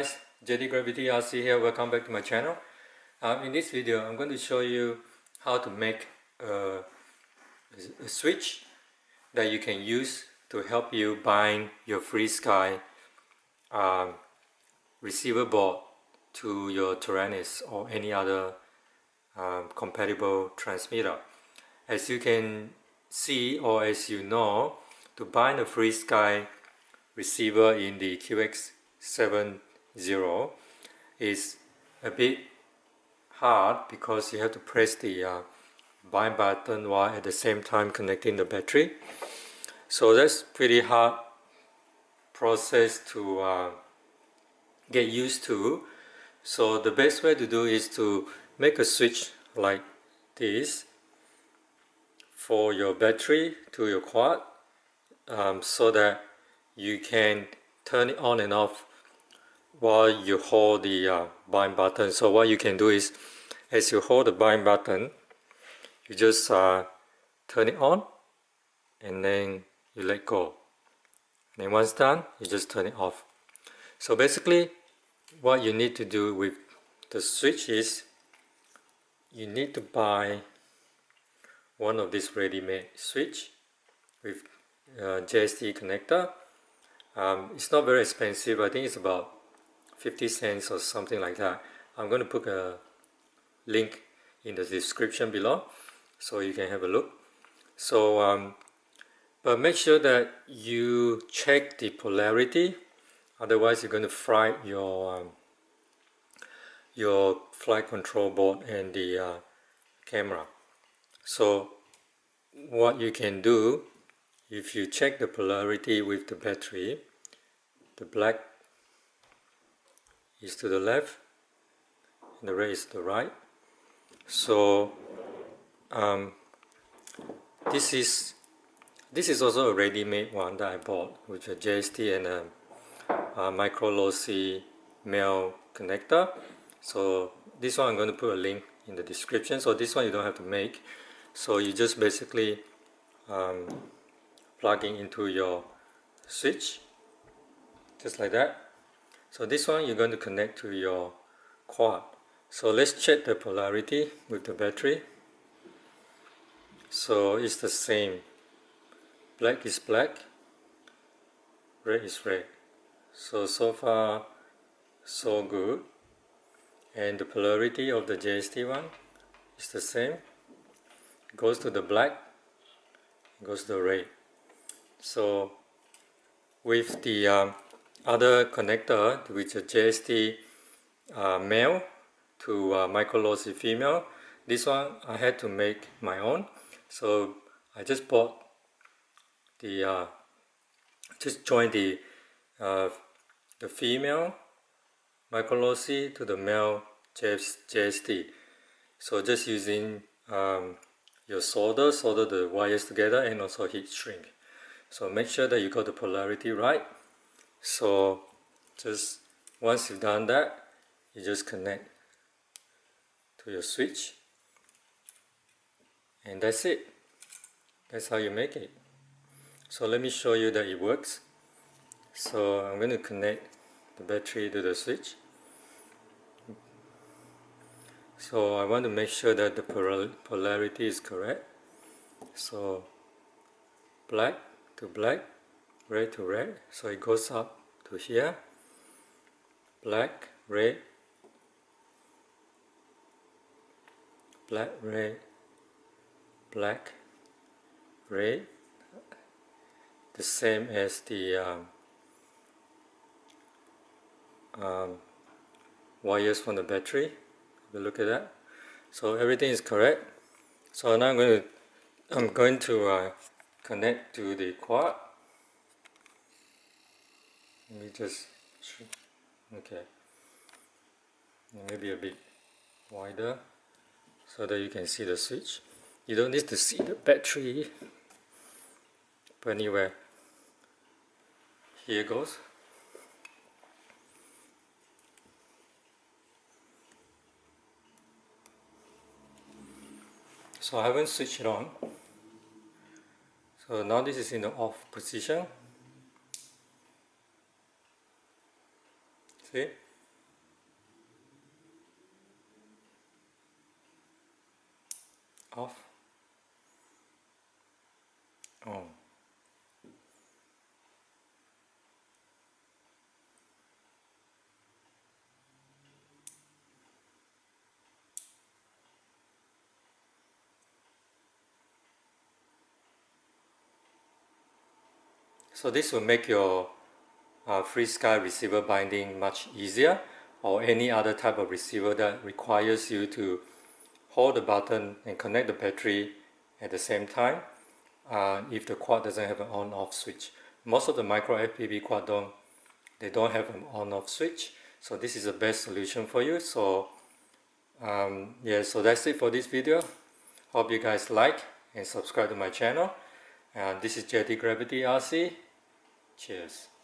guys, JDGravity RC here. Welcome back to my channel. In this video, I'm going to show you how to make a switch that you can use to help you bind your FreeSky receiver board to your Taranis or any other compatible transmitter. As you can see, or as you know, to bind a FreeSky receiver in the QX7 is a bit hard because you have to press the bind button while at the same time connecting the battery. So that's pretty hard process to get used to. So the best way to do is to make a switch like this for your battery to your quad, so that you can turn it on and off while you hold the bind button. So what you can do is, as you hold the bind button, you just turn it on and then you let go, and then once done you just turn it off. So basically what you need to do with the switch is you need to buy one of these ready-made switch with JST connector. It's not very expensive. I think it's about 50 cents or something like that. I'm going to put a link in the description below so you can have a look. So but make sure that you check the polarity, otherwise you're going to fry your flight control board and the camera. So what you can do, if you check the polarity with the battery, the black is to the left and the red is to the right. So this is also a ready-made one that I bought with a JST and a micro low C male connector. So this one I'm going to put a link in the description. So this one you don't have to make. So you just basically plugging into your switch just like that. So this one you're going to connect to your quad. So let's check the polarity with the battery. So it's the same. Black is black, red is red. So far so good. And the polarity of the JST one is the same. It goes to the black, it goes to the red. So with the other connector, which is JST male to micro low C female, this one I had to make my own. So I just bought the just joined the female micro low C to the male JST. So just using your solder the wires together and also heat shrink. So make sure that you got the polarity right. So just once you've done that, you just connect to your switch, and that's it. That's how you make it. So let me show you that it works. So I'm going to connect the battery to the switch. So I want to make sure that the polarity is correct. So black to black, red to red, so it goes up to here, black, red, black, red, the same as the wires from the battery. We'll look at that. So everything is correct. So now I'm going to connect to the quad. Let me just, okay, maybe a bit wider so that you can see the switch. You don't need to see the battery, but anyway, here goes. So I haven't switched it on. So now this is in the off position. See? off, on. So this will make your FreeSky receiver binding much easier, or any other type of receiver that requires you to hold the button and connect the battery at the same time if the quad doesn't have an on-off switch. Most of the micro FPV quad don't have an on-off switch, so this is the best solution for you. So yeah, so that's it for this video. Hope you guys like and subscribe to my channel. This is JDGravity RC. Cheers.